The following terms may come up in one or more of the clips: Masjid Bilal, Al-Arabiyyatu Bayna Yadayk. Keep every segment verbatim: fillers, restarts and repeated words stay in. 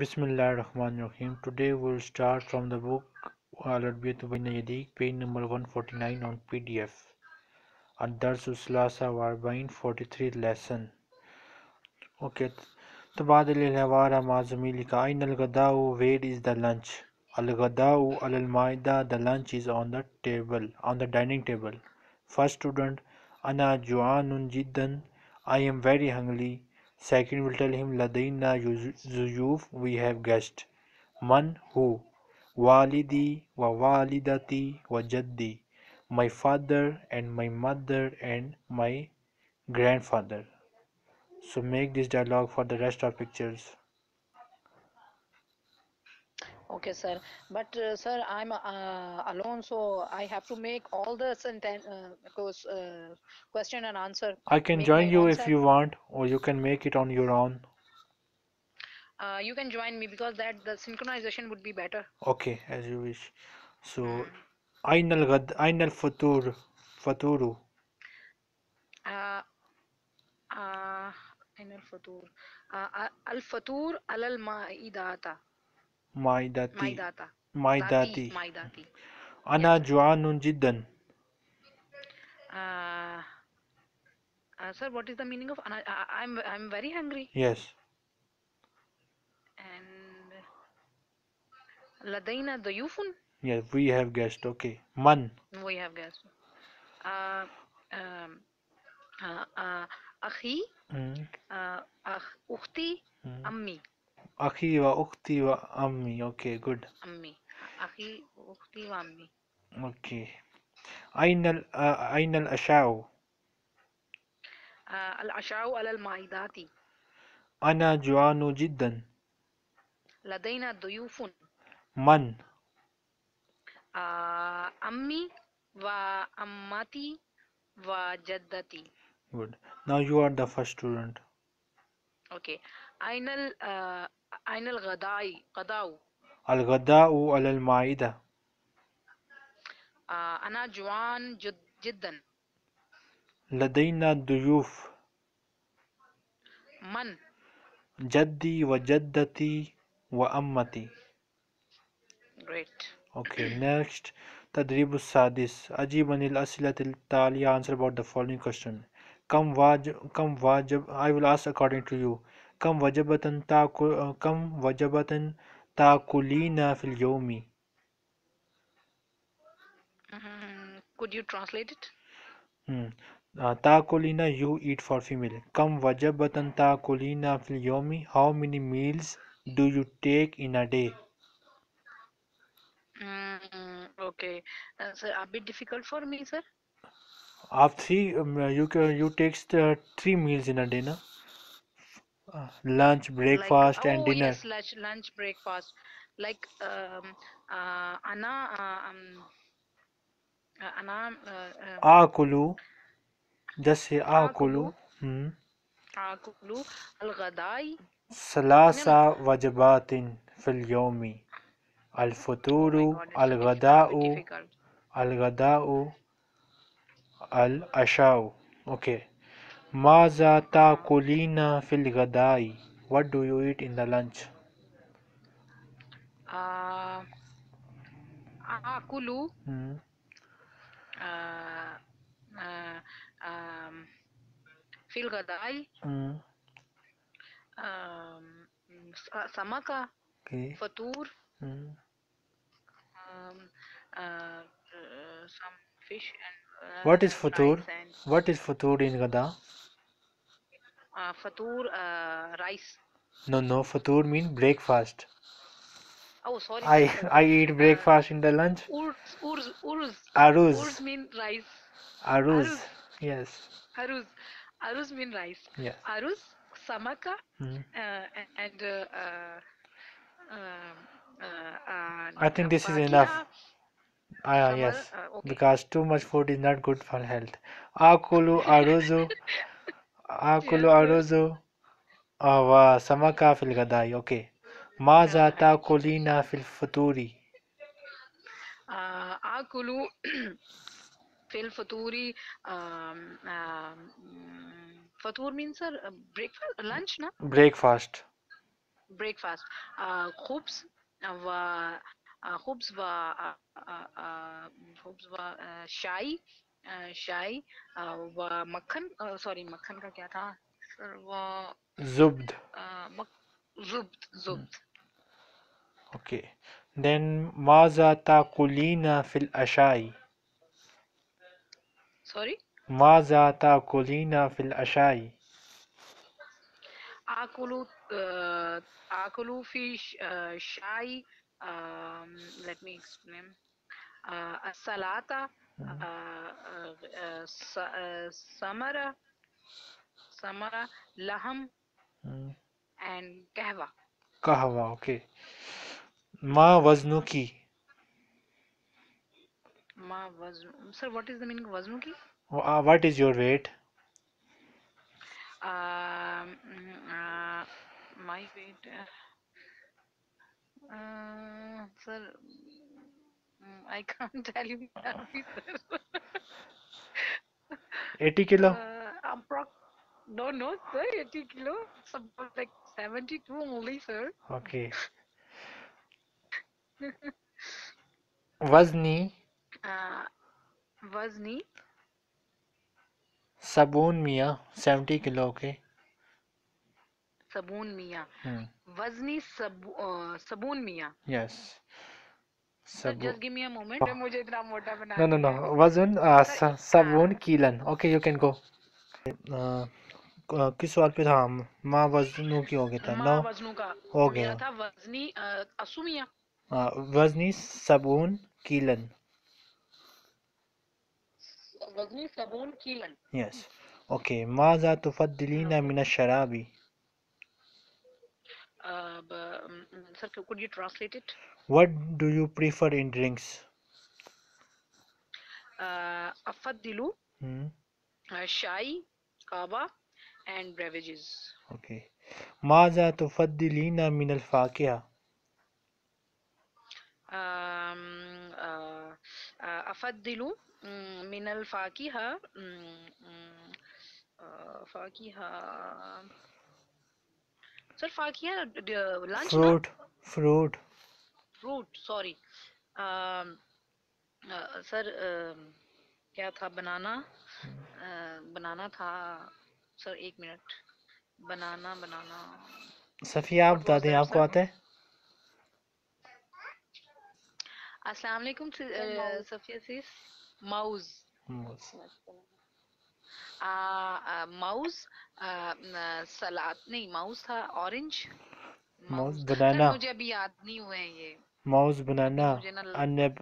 Bismillahirrahmanirrahim. Today we will start from the book Al-Arabiyyatu Bayna Yadayk, page number one forty-nine on P D F. Ad-Darsu Thalatha wa Arba'in, forty-three lesson. Okay. Tabadil al-Hawara ma zamilika. Aina al-Ghada'u, where is the lunch? Al-Ghada'u al-Maida, the lunch is on the table, on the dining table. First student, Ana Ju'anun Jiddan, I am very hungry. Second will tell him, Ladayna Zuyuf, we have guests. Man, who? Walidi wa walidati wa jaddi, my father and my mother and my grandfather. So make this dialogue for the rest of pictures. Okay, sir. But uh, sir, I'm uh, alone, so I have to make all the uh, uh, question and answer. I can make join you answer. If you want, or you can make it on your own. Uh, you can join me because that the synchronization would be better. Okay, as you wish. So, Aynal Gad, Aynal Fatur, Faturu. Uh, uh, Aynal Fatur, uh, Al Fatur Alal Ma'idata. Maidati. Maidati. Maidati. Ana Juanun Jiddan. Uh, uh, sir, what is the meaning of Ana? Uh, I'm I'm very hungry. Yes. And Ladaina Dayufun? Yes, we have guessed. Okay. Man. We have guessed. Uh, um, uh, uh, Akhi. Mm. Uh, Ukhti. Mm. Ammi. Akhi wa ukhti wa ammi. Okay, good. Ammi. Akhi ukhti wa ammi. Okay. Aynal Aynal Asha'u. Al Asha'u ala al Maidati. Ana Juanu Jiddan. Ladaina Duyufun. Man. Ammi wa ammati wa jaddati. Good. Now you are the first student. Okay. Aynal أين الغداء؟ غداء. الغداء على المائدة. أنا جوعان جدا. لدينا ضيوف. من؟ جدي وجدتي وأمتي. Great. Okay. Next. تدريب السادس. أجيب عن الأسئلة التالية. Answer about the following question. كم واجب كم واجب I will ask according to you. Kam wajabatan taku kam wajabatan takulina fil yomi. Could you translate it? Hmm. Uh, takulina, you eat for female. Kam wajabatan takulina fil yomi. How many meals do you take in a day? Mm, okay. Uh, sir, a bit difficult for me, sir. After three, um, you can you take uh, three meals in a day, na? Uh, lunch, breakfast, like, oh, and dinner. Yes, lunch, lunch, breakfast. Like, um, uh, ana, uh, um, uh, ana. Uh, uh, Akulu. Just say Akulu. Hmm. Akulu al-ghadai. Salasa wajibatin fil yomi. Al-futuru, al-ghada'u, al-ghada'u, al-asha'u. Okay. Maza taakulina fil ghadai. What do you eat in the lunch? Uh, akulu. Hmm. Uh, uh, um, fil ghadai. Hmm. Um, samaka. Okay. Fatur. Hmm. Um, uh, uh, some fish and. Uh, what is fatur? And... What is fatur in ghada? Uh, fatur, uh, rice. No, no, fatur means breakfast. Oh, sorry. I, I eat breakfast uh, in the lunch. Urz, urz, urz. Aruz. Urz means rice. Aruz. Aruz. Yes. Aruz. Aruz means rice. Yes. Aruz, samaka, mm-hmm. uh, and, uh, uh, uh, I think this is enough. Ah, uh, yes. Uh, okay. Because too much food is not good for health. Akulu, aruzu. Akulu aruzu wa samaka fil ghadai. Okay. Maza taakulina fil futuri. Akulu fil futuri. Futur means, sir, breakfast, lunch, na? Breakfast. breakfast خبز و خبز و خبز و شاي شاي و مکھن سوری مکھن کا کیا تھا سر وہ زبد زبد زبد اوکے دین ماذا تاکلین فی العشاء سوری ماذا تاکلین فی العشاء آکلو آکلو فی شاي Um, let me explain. Uh, salata, mm -hmm. uh, uh, sa, uh, samara, samara, laham, mm. and kahwa. Kahwa, okay. Ma waznuki. Ma wazn. Sir, what is the meaning of waznuki? Uh, what is your weight? Uh, uh, my weight. Uh, Uh, sir, I can't tell you. eighty kilo? Uh, approx no, no, sir, eighty kilo. It's about like seventy-two only, sir. Okay. Wazni? Uh, Wazni? Sabun Mia, seventy kilo, okay. Sabun Mia. Hmm. Wazni sab, uh, Sabun Mia. Yes. Sab so just give me a moment. Oh. Mujhe itna mota bana no, no, no. Wazn uh, sa, Sabun Kilan. Okay, you can go. Uh, uh, किस सवाल पे था हम? माँ वजनू की हो गया था ना? माँ वजनू का हो गया था वजनी असुमिया. हाँ, वजनी Sabun Kilan. वजनी Sabun Kilan. Yes. Okay. Maaza तुफ़द्दिलीना मिन शराबी. Uh, but, um, sir, could you translate it? What do you prefer in drinks? Uh, Afadilu, hmm. uh, Shai, Kaba, and beverages. Okay. Maza tufadilina min al fakiha. Um, uh, uh, Afadilu um, min al fakiha. Um, uh, fakiha. Sir, fakia lunch. Fruit, not? fruit. Fruit, sorry. Um, uh, sir, uh, क्या था banana? Uh, banana था. Sir, एक minute. Banana, banana. Safiya आप बता दें आपको आता है? Assalamualaikum, Safiya sis. Mouse. Mouse. Mouse salad नहीं माउस था ऑरेंज माउस बनाना मुझे अभी याद नहीं हुए हैं ये माउस बनाना अनब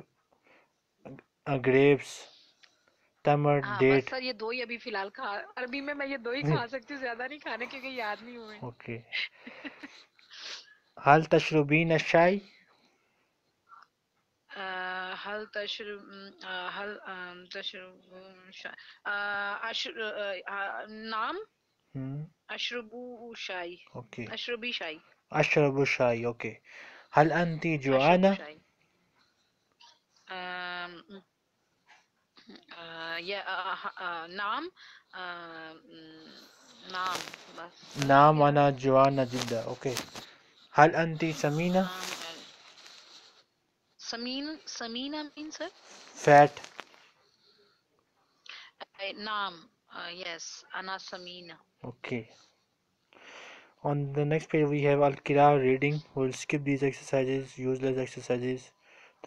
ग्रेप्स टमाटर डेट सर ये दो ही अभी फिलहाल खा अरबी में मैं ये दो ही खा सकती हूँ ज्यादा नहीं खाने क्योंकि याद नहीं हुए ओके हल तशरूबीन शाय هل تشرب هل تشرب شاي نعم أشرب شاي أشربي شاي أشرب شاي أوكي هل أنت جوعانة؟ نعم نعم بس نعم أنا جوعانة جدا أوكي هل أنت سمينة؟ Samin, Samina means sir? Fat. Uh, Naam, uh, yes, Ana Samina. Okay. On the next page we have Al-Qira reading. We'll skip these exercises, useless exercises.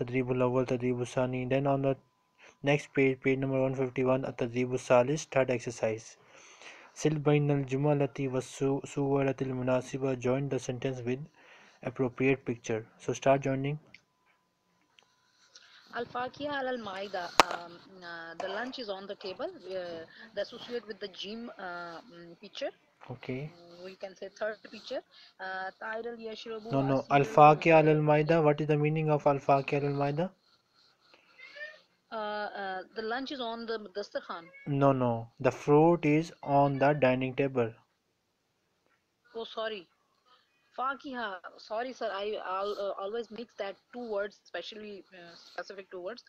Tadribul Awwal, Tadribul Sani. Then on the next page, page number one fifty-one, Tadribul Salis, third exercise. Sil bainal jumalati was-suwaratil munasiba. Join the sentence with appropriate picture. So start joining. Al-Fakiha al-Maida, um, uh, the lunch is on the table, uh, the associate with the gym uh, picture. Okay. Um, we can say third picture. Uh, no, no. Al-Fakiha al-Maida, what is the meaning of Al-Fakiha al-Maida? Uh, uh, the lunch is on the dastakhan. No, no. The fruit is on the dining table. Oh, sorry. Fakiha, sorry sir, I I'll, uh, always mix that two words, especially uh, specific two words.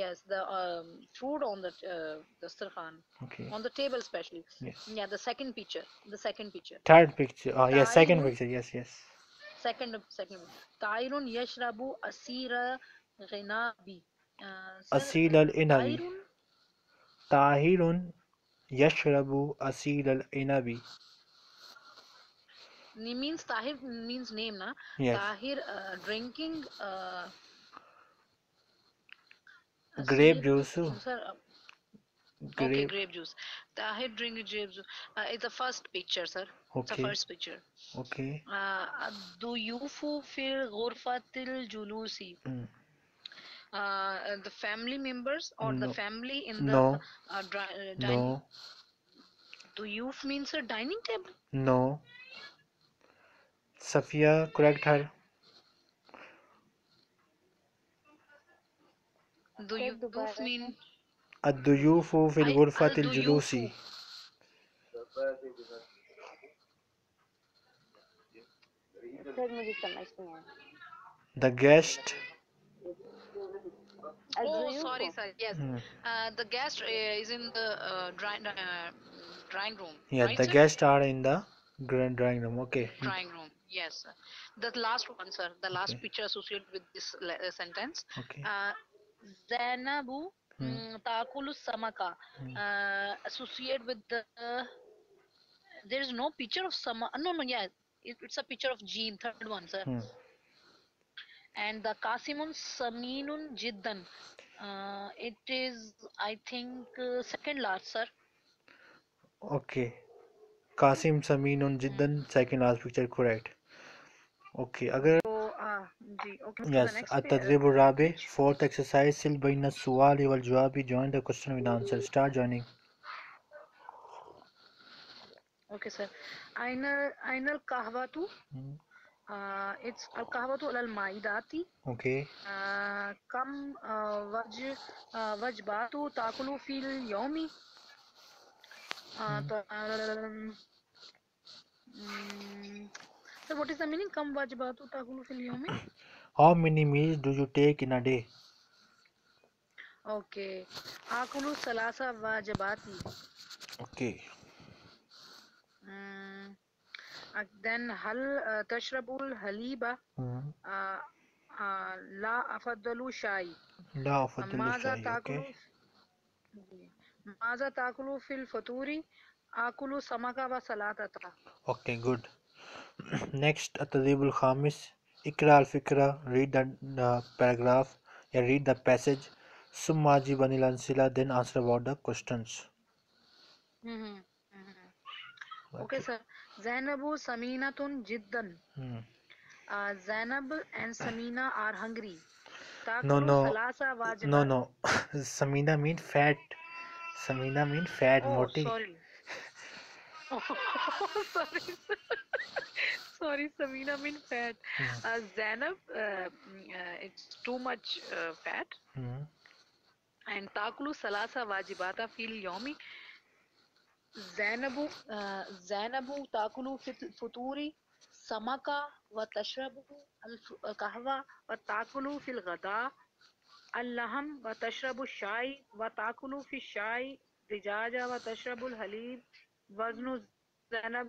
Yes, the um, fruit on the uh, the dastakhan, okay. On the table especially. Yes. Yeah, the second picture, the second picture. Third picture, oh, yes, second picture, yes, yes. second second tayrun yashrabu asira ghinabi uh, asil al-inabi tayrun yashrabu asil al-inabi means tahir means name na yes. Tahir uh, drinking uh, grape juice sir, uh, grape. Okay, grape juice. Tahir drinking grape juice. Uh, it's the first picture, sir. Okay. It's the first picture. Okay. Uh, Duyufu fil ghurfatil julusi. Mm. Uh, the family members or no. the family in the no. uh, dry, uh, dining. No. Duyuf means a dining table. No. Safiya, correct her. Duyuf means. الضيوف في الغرفة الجلوس. The guest. Oh, sorry, sir. Yes, hmm. uh, the guest is in the uh, drawing uh, drawing room. Yeah, right, the guests are in the grand drawing room. Okay. Drawing room. Yes, sir. The last one, sir. The last okay. picture associated with this uh, sentence. Okay. Uh, Zainabu. Mm. Taakulus samaka mm. uh, associate with the uh, there is no picture of sama no no yeah it, it's a picture of jeen third one sir mm. and the kasimun saminun jiddan uh, it is I think uh, second last sir okay kasim saminun jiddan mm. second last picture correct okay agar Okay, yes, at-tadrib al-rabi, fourth exercise, sil bayna suwali wal jawabi, join the question with answer. Start joining. Okay, sir. Aina al kahwatu. Hmm. Uh, it's al kahwatu al maidati. Okay. Uh, kam uh, vaj uh, wajbatu taakulu fil yomi. Uh, hmm. um, um, So what is the meaning? Kam wajibatu taakulu fil yawmi? How many meals do you take in a day? Okay. Aakulu salasa wajibati. Okay. Mm, then hal uh, tashrabul haliba. Mm. Uh, uh, la afaddalu shai. La afaddalu shai. Okay. Maza taakulu fil faturi. Aakulu samaka wa salatata. Okay, good. Next, at-tadrib al-khamis, Iqra al-fikra, read the uh, paragraph, yeah, read the passage, summa ajib anil ansila, then answer about the questions. Mm-hmm. Mm-hmm. Okay. Okay, sir. Zainabu saminatun jiddan. Hmm. Uh, Zainab and Samina are hungry. Taakulu no, no. Salasa wajibat. No, no. Samina means fat. Samina means fat, oh, moti. Sorry. Oh, sorry, sir. Sorry, Samina means fat. Mm. Uh, Zainab, uh, uh, it's too much uh, fat. Mm. And Taakulu Salasa Wajibata fil Yomi. Zainabu, uh, Zainabu Taakulu Futuri Samaka wa Tashrabu al Kahwa wa Taakulu fil Gada Allaham wa Tashrabu Shai wa Taakulu fil Shai Dijaja wa Tashrabu al Halib. Waznu Zainab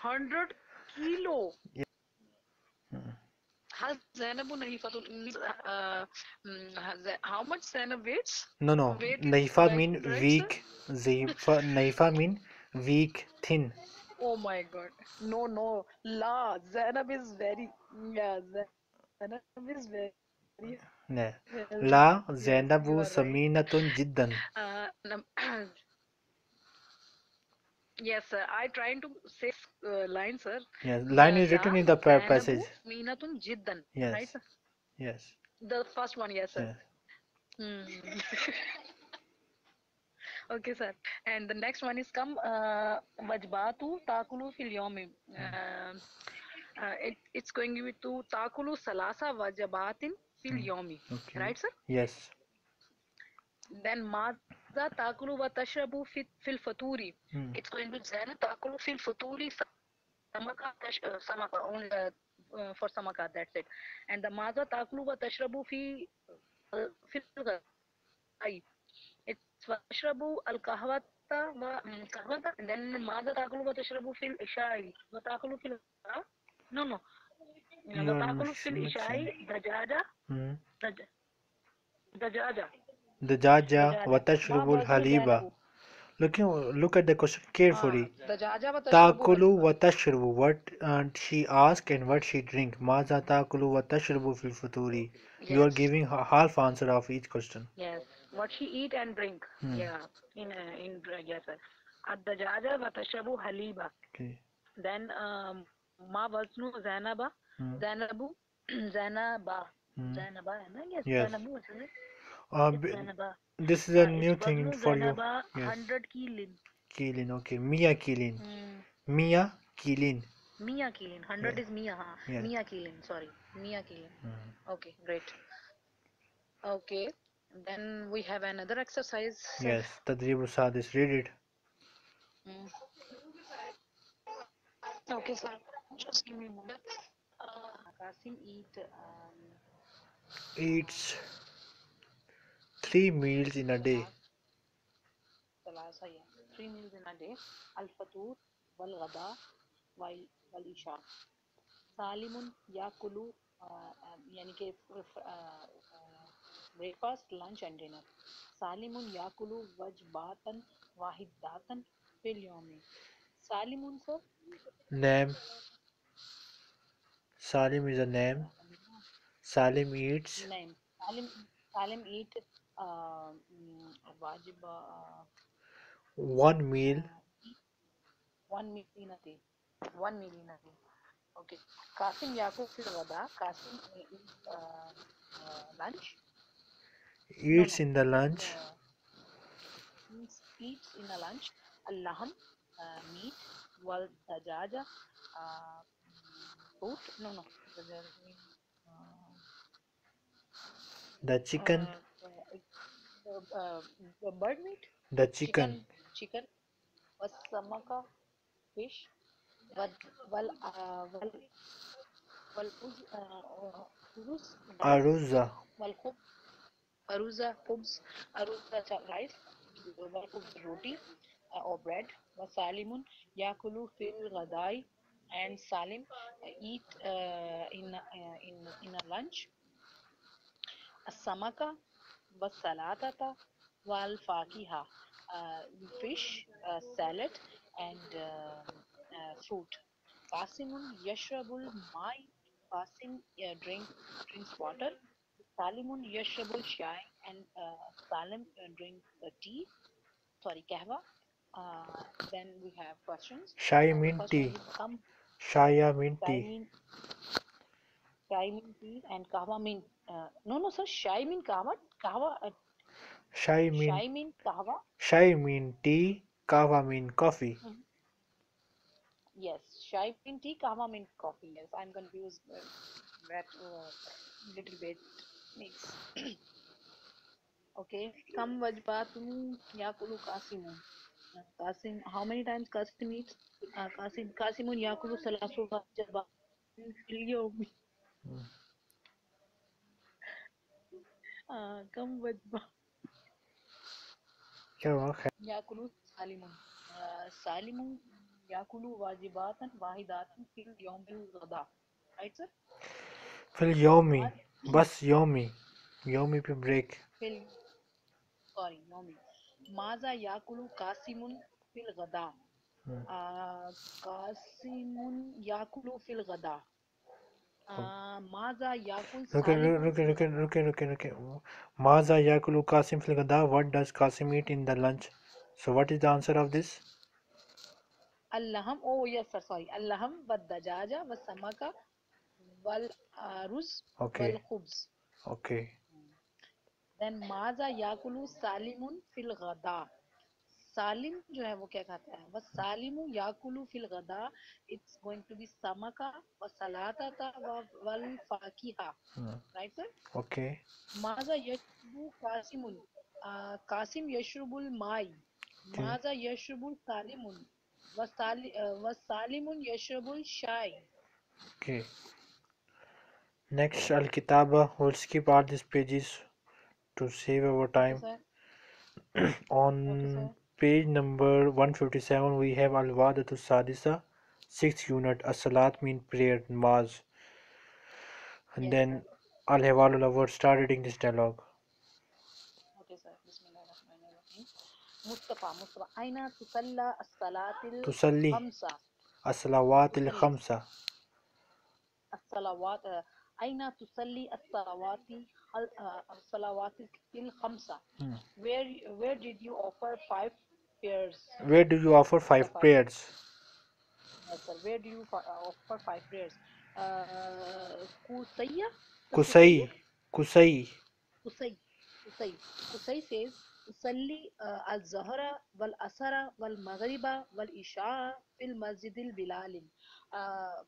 hundred kilo. Yeah. Hmm. Has Zainabu Nahifatul uh, how much Zainab weights? No, no. Weight Nahifa like mean right, weak. Zaifa, Nahifa mean weak, thin. Oh my God! No, no. La Zainab is very. Yeah, Zainab is very. Yeah. La Zainabu Saminatun Jiddan. Uh, Yes, sir. I trying to say uh, line, sir. Yes, line uh, is written in the passage. Minatun jiddan. Yes. Right, sir? Yes. The first one, yes, sir. Yes. Mm. Okay, sir. And the next one is come uh, wajbatu taakulu fil yomi. Mm. Uh, uh, it it's going to be to taakulu salasa wajabatin fil yomi. Okay. Right, sir? Yes. Then ma. Taakulu wa tashrabu fil faturi. It's going to be Zainab taakulu fil faturi samaka samaka only for samaka. That's it. And the maza taakulu wa tashrabu fi fil ghadai. It's wa tashrabu al kahwat حتى ما تلخبطت لأن ماذا تأكلوا وتشربوا في العشاء؟ وتأكلوا في الغداء؟ نو نو وتأكلوا في العشاء دجاجة دجاجة دجاجة وتشربوا الحليب. Look, look at the question carefully. Taakulu wa tashrubu. What uh, she asked and what she drink. Maza taakulu wa tashrubu fil futuri. You are giving half answer of each question. Yes. What she eat and drink. Hmm. Yeah. In uh, in uh, yes. Ad-dajaja wa tashrubu haliba. Okay. Then um, ma wasnu zainaba. Hmm. Zainabu. Zainaba. Hmm. Zainaba. Yes. Yes. Zainabu. Uh, this is a new thing for you. Yes. one hundred kilin. Kilin, okay. Mia kilin. Mm. Mia kilin. Mia kilin. one hundred yeah. is Mia. Huh? Yeah. Mia kilin, sorry. Mia kilin. Mm. Okay, great. Okay, then we have another exercise. Yes, Tadrib Sadis, read it. Mm. Okay, sir. Just give me a moment. Qasim eat, um... eats three meals in a day. Three meals in a day. Al-Fatur, Wal-Ghada, Wal-Isha. Salimun Yakulu, yani ke breakfast, lunch and dinner. Salimun Yakulu Wajbatan Wahidatan Fil-Yomi. Salimun, sir? Name. Salim is a name. Salim eats. Name. Salim, Salim eats. Uh, wajib, uh, one meal uh, one meal in a day one meal in a day okay. Qasim Yaqub fil ghada. Qasim eats uh, uh, lunch eats no, in the lunch uh, eats, eats in the lunch al-lahm uh, meat wal dajaja uh, food no no the chicken uh, Uh, uh, the bird meat, the chicken, chicken, was samaka fish, but well, uh, well, well, uh, aruza, well, khub, aruza, khubs, aruza rice, well, khubs roti uh, or bread, was salimun yakulu fil ghadai, and salim uh, eat uh, in uh, in in a lunch. Samaka. Wasalatata wal fakiha, fish, uh, salad, and uh, uh, fruit. Qasimun yashrabul mai. Qasim uh, drink drinks water. Salimun yashrabul shai, and uh, Salim uh, drinks uh, tea. Sorry, kahwa. Uh, then we have questions. Shai mean tea. Shaya mean tea. Shai mean tea and kahwa mean. Uh, no, no, sir. Shai mean kahwa. Kahwa, uh, Shai mean, Shai mean kahwa. Shai mean tea, kahwa mean coffee. Mm-hmm. Yes, Shai mean tea, kahwa mean coffee. Yes, I'm confused. Uh, that uh, little bit mix. Okay. Kam wajbatun yakulu Qasimun. Qasim, how many times Qasim eats? Uh, Qasim, Qasimun yakulu salasu wajbatun fil yawmi. Uh, come with okay. Yakulu Salimun. Uh, Salimun Yakulu Wajibatan Wahidatan Fil Yomil Gada. Right, sir? Fil Yomi. Bus Yomi. Yomi pe break. Fil. Sorry, Yomi. Maza Yakulu Qasimun Fil Gada. Hmm. Uh, Qasimun Yakulu Fil Gada. Uh, Maza Yakul Salim. Look, look, look, look, look, look. Maza Yakulu Qasim fil ghada. What does Qasim eat in the lunch? So what is the answer of this? Allaham. Oh yes, sir. Sorry. Allaham wa dajaja wa samaka wal aruz wal khubz. Okay. Then Maza Yakulu Salimun fil ghada. Salim जो है वो क्या खाता है? बस सालिमु याकुलु fill गदा. It's going to be samaka व सलाता ता व वल फाकिहा. Right sir? Okay. माजा यशरुबु कासिमुन. कासिम यशरुबुल माई. माजा यशरुबुल सालिमुन. व सालि व सालिमुन यशरुबुल शाय. Okay. Next al kitaba. We'll skip all these pages to save our time. On page number one fifty-seven we have Al-Wadatu Sadisa, sixth unit. As-salat mean prayer, namaz. And yes, then Al-Hawalul, start reading this dialogue. Okay sir, Bismillahirrahmanirrahim. Mustafa, Mustafa, Aina Tusalla As-Salatil Tusalli Khamsa. As-Salawatil Khamsa. As-Salawat, uh, Aina Tusalli As-Salawatil Salawatil Khamsa. Hmm. Where where did you offer five prayers? Where do you offer five prayers? Yes, sir. Where do you offer five prayers? Uh, Kusayya? Kusay. Kusay. Kusay. Kusay. Kusay says, Usalli al-Zahra wal-Asara wal-Maghriba wal-Isha fil Masjidil Bilal.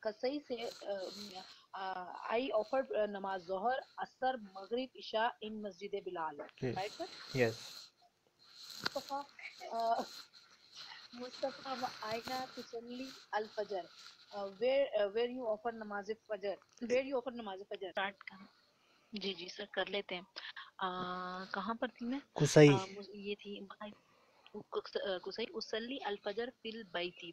Kusay says, Uh, I offered uh, namaz Zohar, Asr, Maghrib, Isha in Masjid Bilal. Yes. Right, sir? Yes. Mustafa, uh, Mustafa, Aina Tusalli Al Fajr. Uh, where, uh, where you offer namaz Fajr? Where you offer namaz Fajr? Start कर. जी जी sir कर लेते हैं. uh, कहाँ पर थी मैं? Kusai. Uh, ये थी. Kusai Usalli Al Fajr fil bayti.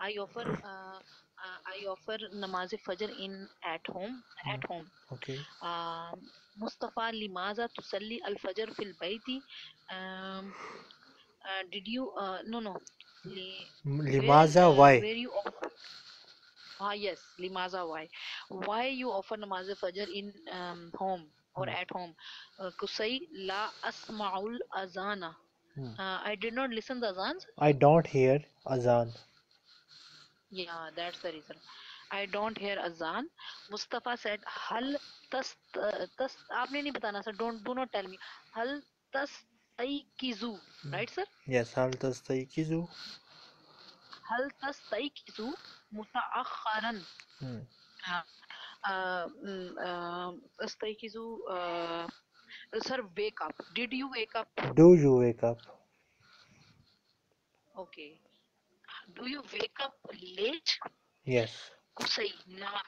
I offer. Uh, Uh, I offer namaz fajr in at home. Mm. At home. Okay. Uh, Mustafa, limaza tusalli al fajr fil bayti? Um, uh, did you? Uh, no, no. Li, limaza where, why? Uh, where you offer? Ah yes, limaza why? Why you offer namaz fajr in um, home or mm. at home? Uh, Kusay la asmaul azana. Mm. Uh, I did not listen the azan. I don't hear azan. Yeah, that's the reason. I don't hear azan. Mustafa said, "Hal tas tas." आपने नहीं बताना sir. Don't do not tell me. Hal tas taykizu, right sir? Yes, hal tas taykizu. Hal tas taykizu mutaakharan. Hmm. Uh, um, tas taykizu. Uh, sir, wake up. Did you wake up? Do you wake up? Okay. Do you wake up late? Yes. Kusay, naam.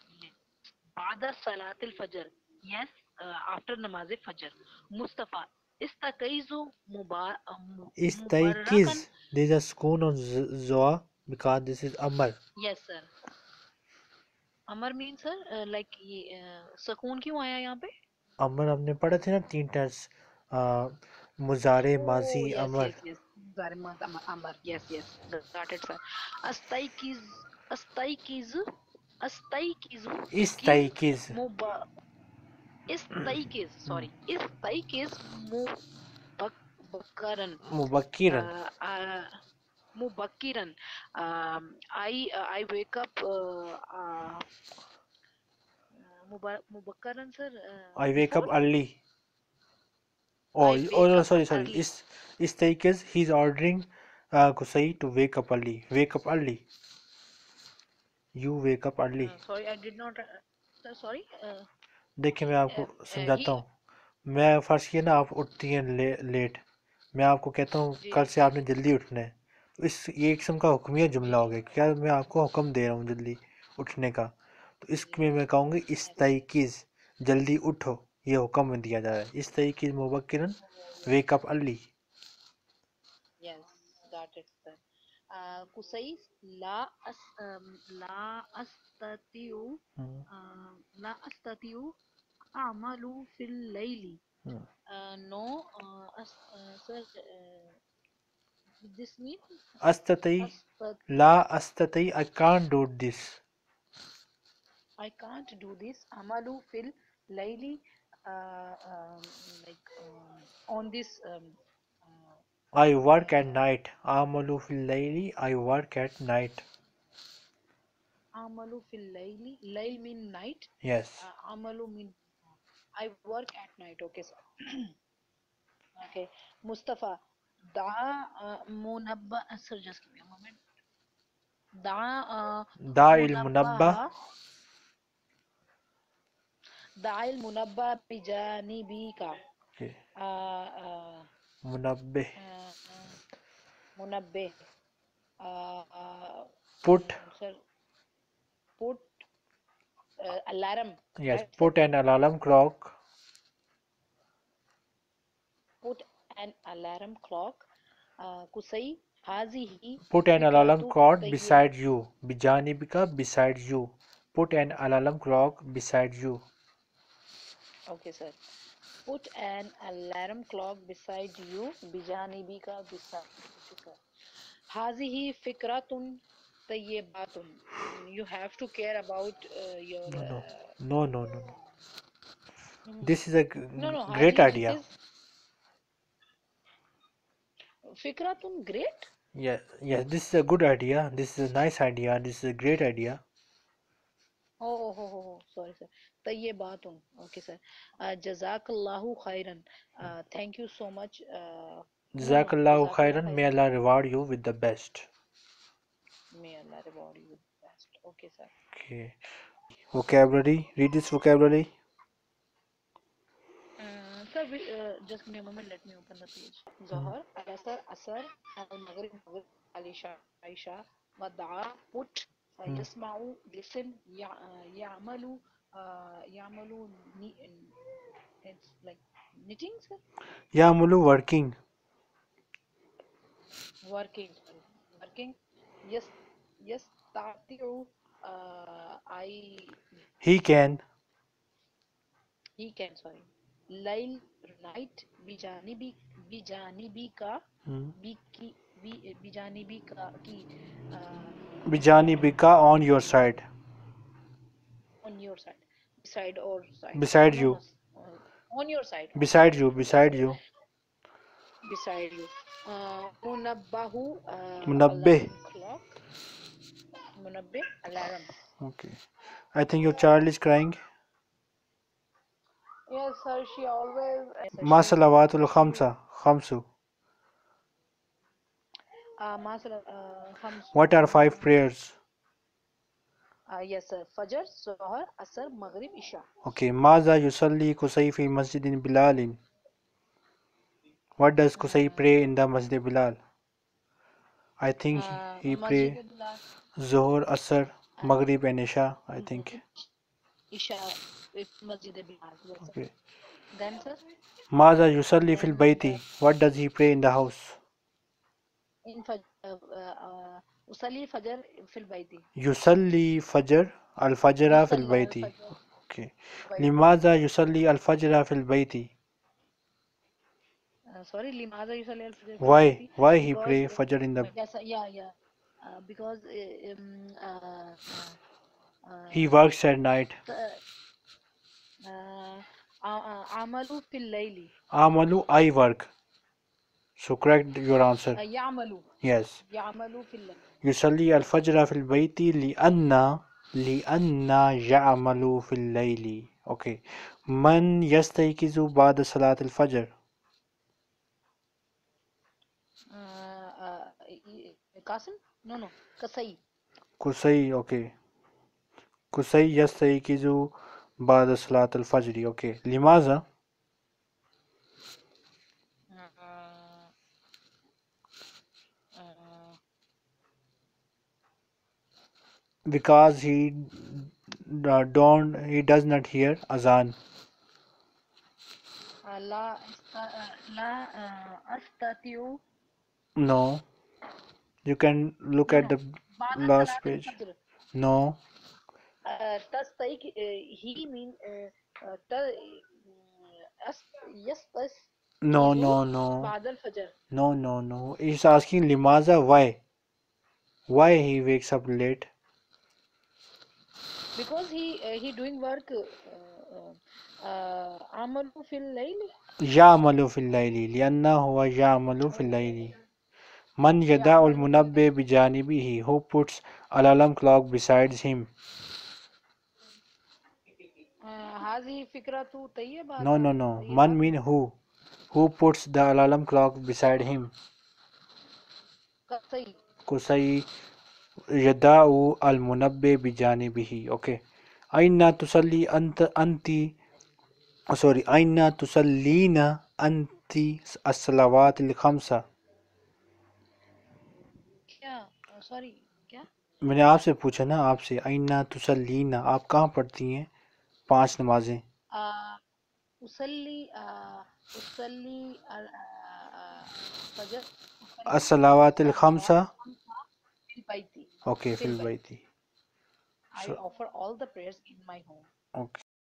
Bada salatil fajr. Yes, uh, after namaz fajr. Mustafa, istaikizu mubar. Istaikiz. There's a scoon on zoa because this is amar. Yes, sir. Amar means sir, uh, like uh, scoon क्यों आया यहाँ पे? Amar हमने पढ़ा थे ना तीन times. मुजारे माजी अमर. Amar, yes, yes, got it sir. Astaikiz, astaikiz, astaikiz, istaikiz, istaikiz, sorry, istaikiz mubakkiran, mubakkiran, mubakkiran. I I wake up. Mubakkiran sir. I wake up early. Oh, oh no, sorry, sorry. Is is Taikiz, he's ordering uh, Kusai to wake up early. Wake up early. You wake up early. Uh, sorry, I did not. Uh, sorry. Uh, देखिए मैं आपको uh, समझाता हूँ. मैं फर्श किया ना आप उठती हैं ले, लेट. मैं आपको कहता हूँ कल से आपने जल्दी उठना है. तो इस ये किस्म का हुक्मिया जुमला हो गया. क्या मैं आपको हुक्म दे रहा हूँ जल्दी उठने का? तो इसमें मैं कहूँगी इस Taikiz, जल्दी उठो. ये हुक्म दिया जा रहा है. इस तरीके से मुबक्किरन wake up early. Yes that it sir. कुसई ला अस ला अस्ततिउ ला अस्ततिउ अमलु फिल लैली. नो सर, दिस मीन अस्तति ला अस्तति. I can't do this. I can't do this अमलु फिल लैली. Uh, um, like um, on this um, uh, I work at night. Amalu fil layli. I work at night. Amalu fil layli. Layl mean night. Yes. uh, Amalu mean I work at night. Okay sir. Okay. Mustafa, da uh, munabba. Sir, just give me a moment. Da uh, da il munabba. दाइल मुनब्बा बिजानिबी का. मुनब्बे मुनब्बे. Put put alarm. Yes, put an alarm clock. Put an alarm clock. कुसई हाज़िही put an alarm clock beside you बिजानिबिका beside you put an alarm clock beside you okay sir put an alarm clock beside you बिजानिबिका beside you हाज़िही फ़िक्रतुन तय्यबातुन you have to care about uh, your no no. Uh, no no no no this is a no, no, great idea is... Fikratun great yeah yeah this is a good idea this is a nice idea this is a great idea oh, oh, oh, oh. sorry sir tayyibatun okay sir uh, jazakallahu khairan uh, thank you so much uh, jazakallahu no, khairan may Allah reward you with the best may Allah reward you with the best okay sir okay vocabulary read this vocabulary Sir, uh, just give me a moment. Let me open the page. Zohar, Asar, Asar, Al-Maghrib, Maghrib, Al-Isha, Isha, Mad'a, Put, Yasma'u, Listen, Ya'amalu, Ya'amalu, it's like knitting, sir? Ya'amalu, working. Working, working. Yes, yes, Ta'ati'u, I... He can. He can, sorry. Lail night bijanibi bijanibi ka bi ki bijanibi ka ki bijanibi ka on your side on your side beside or side beside you on your side beside you beside you beside you munabbahu munabbih munabbih alarm okay I think your child is crying Yes, sir. She always. Ma salawatul khamsa, khamsu. Ah, ma salawatul khamsu. What are five prayers? Ah, yes, sir. Fajr, Zuhr, Asr, Maghrib, Isha. Okay. Maza yusalli Qusay fi masjidin Bilalin. What does Qusay pray in the Masjid Bilal? I think uh, he pray Zuhr, Asr, Maghrib, and Isha. I think. Isha. Okay. Then, sir? Maza yusalli fil bayti. What does he pray in the house? In fajr, usalli fajr fil bayti. Yusalli fajr al fajra fil bayti. Okay. Limaza yusalli al fajra fil bayti. Sorry, limaza yusalli al fajr. Why? Why he pray fajr in the? Yes, yeah, yeah. Uh, because um, uh, uh, he works at night. Uh, Uh, uh, amalu fil layli. Amalu, I work. So correct your answer. Uh, ya'amalu. Yes. Ya'amalu fil layli. Yusalli al-fajra fil bayti li'anna li'anna ya'amalu fil layli. Okay. Man yastaykizu ba'da salat al-fajr. Uh, uh, Qasim? No, no. Qusay. Qusay, okay. Qusay yastaykizu بعد صلاة الفجر اوكي okay. لماذا because he uh, don't he does not hear azan لا لا أستطيع no you can look at the last page no Uh, tastaik uh, he mean uh, uh, ta, uh, as, yes tas no no no no no no he's asking limaza why why he wakes up late because he uh, he doing work amalu fil layl ya'malu fil layli lianna huwa ya'malu fil layli man yada'u al munabbih bi janibihi who puts alarm clock besides him No, no, no. Man mean who? Who puts the alarm clock beside him? Qusay yada'u al-munabbih bijanibihi. Okay. Aina tusalli anta anti. Sorry. Aina tusallina anti as-salawat al-khamsa. क्या? Sorry. क्या? मैंने आपसे पूछा ना आपसे. Aina tusallina. आप कहाँ पढ़ती हैं? पांच नमाजें उसल्ली उसल्ली फजर As-salawatil khamsa. Okay, fil bayti. I offer all the prayers in my home. Okay.